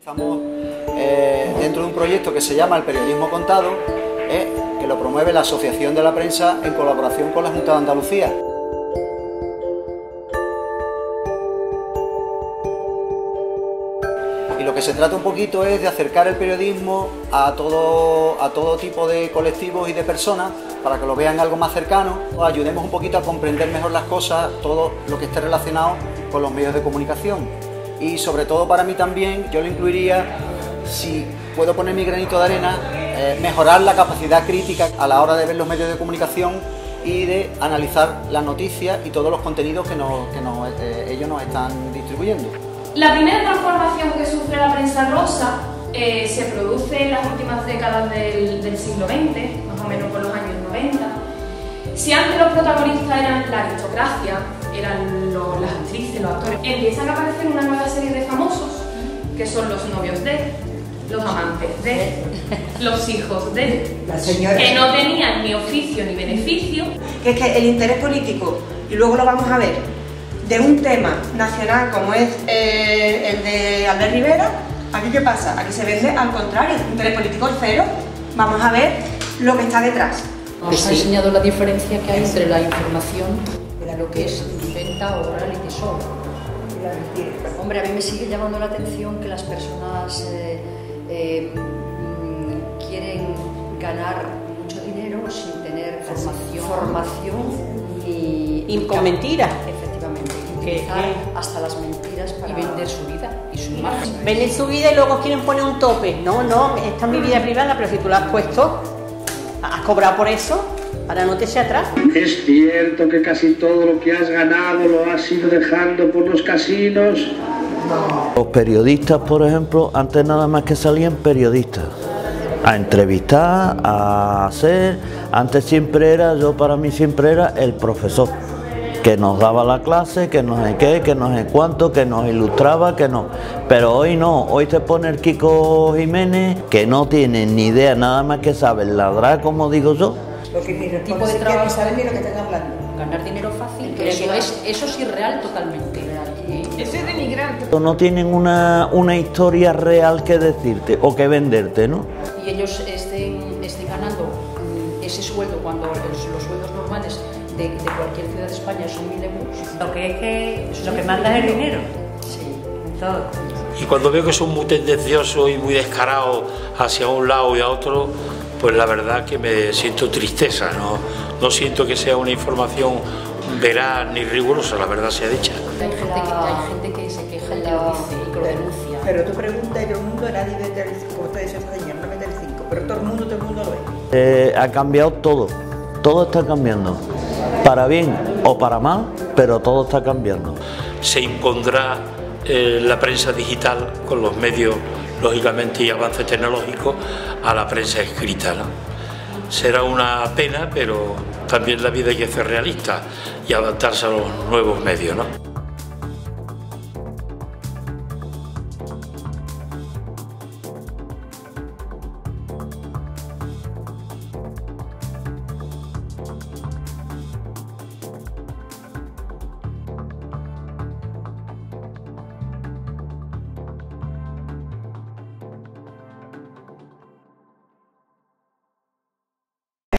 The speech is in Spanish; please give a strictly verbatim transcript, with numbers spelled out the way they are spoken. Estamos eh, dentro de un proyecto que se llama El Periodismo Contado, eh, que lo promueve la Asociación de la Prensa en colaboración con la Junta de Andalucía. Y lo que se trata un poquito es de acercar el periodismo a todo, a todo tipo de colectivos y de personas para que lo vean algo más cercano. Ayudemos un poquito a comprender mejor las cosas, todo lo que esté relacionado con los medios de comunicación. Y sobre todo para mí también, yo lo incluiría, si puedo poner mi granito de arena, eh, mejorar la capacidad crítica a la hora de ver los medios de comunicación y de analizar las noticias y todos los contenidos que, nos, que nos, eh, ellos nos están distribuyendo. La primera transformación que sufre la prensa rosa eh, se produce en las últimas décadas del, del siglo veinte, más o menos por los años noventa. Si antes los protagonistas eran la aristocracia, eran lo, las actrices, los actores, empiezan a aparecer una nueva serie de famosos, que son los novios de, los amantes de, los hijos de, las señoras, que no tenían ni oficio ni beneficio. Que es que el interés político, y luego lo vamos a ver, de un tema nacional como es eh, el de Albert Rivera, ¿aquí qué pasa? Aquí se vende al contrario, interés político cero, vamos a ver lo que está detrás. Nos ha enseñado la diferencia que hay entre la información, lo que es venta oral y tesoro. Hombre, a mí me sigue llamando la atención que las personas eh, eh, quieren ganar mucho dinero sin tener formación, formación y, y con mentiras. Efectivamente, que hasta las mentiras para y vender su vida y su imagen. Venden su vida y luego quieren poner un tope. No, no, esta es mi vida privada, pero si tú la has puesto, has cobrado por eso. Ahora no te se atrás. Es cierto que casi todo lo que has ganado lo has ido dejando por los casinos. No. Los periodistas, por ejemplo, antes nada más que salían periodistas a entrevistar, a hacer. Antes siempre era, yo para mí siempre era el profesor que nos daba la clase, que no sé qué, que no sé cuánto, que nos ilustraba, que no. Pero hoy no, hoy te pone el Kiko Jiménez que no tiene ni idea, nada más que sabe ladrar, como digo yo. Lo que el tipo de trabajo no saben ni lo que están hablando. Ganar dinero fácil, que eso, es, eso es irreal totalmente. Eso es denigrante. No tienen una, una historia real que decirte o que venderte, ¿no? Y ellos estén, estén ganando ese sueldo cuando los, los sueldos normales de, de cualquier ciudad de España son mil euros. Lo que es que lo que manda es el dinero. Sí, todo. Y cuando veo que son muy tendenciosos y muy descarados hacia un lado y a otro, pues la verdad que me siento tristeza, ¿no? No siento que sea una información veraz ni rigurosa, la verdad sea dicha. Hay gente que, hay gente que se queja y lo dice y lo denuncia. Pero tú preguntas, yo el mundo, nadie ve Telecinco, usted dice, señor, no ve Telecinco, pero todo el mundo, todo el mundo lo ve. Eh, ha cambiado todo, todo está cambiando, para bien o para mal, pero todo está cambiando. Se impondrá eh, la prensa digital con los medios, lógicamente, y avance tecnológico a la prensa escrita, ¿no? Será una pena, pero también la vida hay que ser realista y adaptarse a los nuevos medios, ¿no?